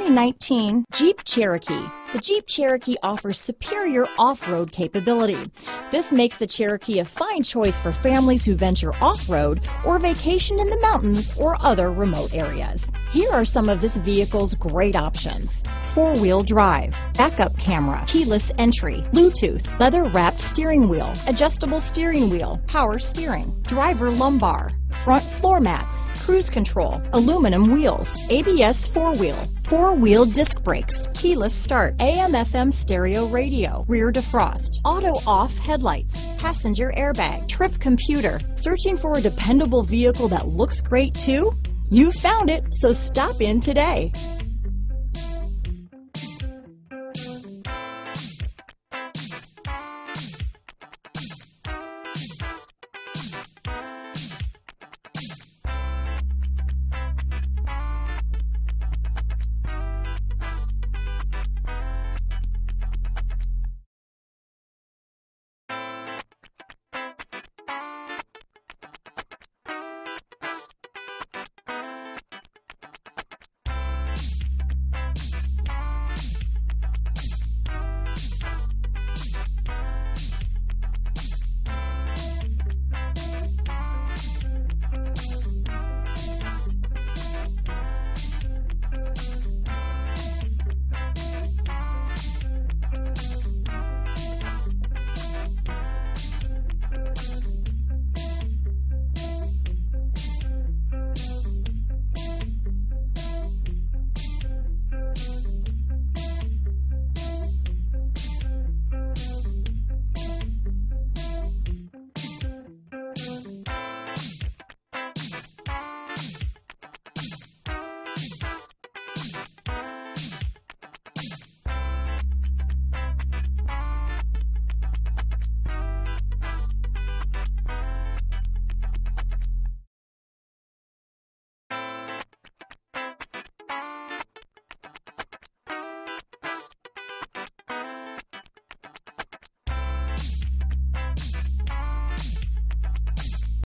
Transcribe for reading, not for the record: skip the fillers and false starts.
2019 Jeep Cherokee. The Jeep Cherokee offers superior off-road capability. This makes the Cherokee a fine choice for families who venture off-road or vacation in the mountains or other remote areas. Here are some of this vehicle's great options: four-wheel drive, backup camera, keyless entry, Bluetooth, leather-wrapped steering wheel, adjustable steering wheel, power steering, driver lumbar, front floor mat, cruise control, aluminum wheels, ABS four-wheel disc brakes, keyless start, AM/FM stereo radio, rear defrost, auto-off headlights, passenger airbag, trip computer. Searching for a dependable vehicle that looks great too? You found it, so stop in today.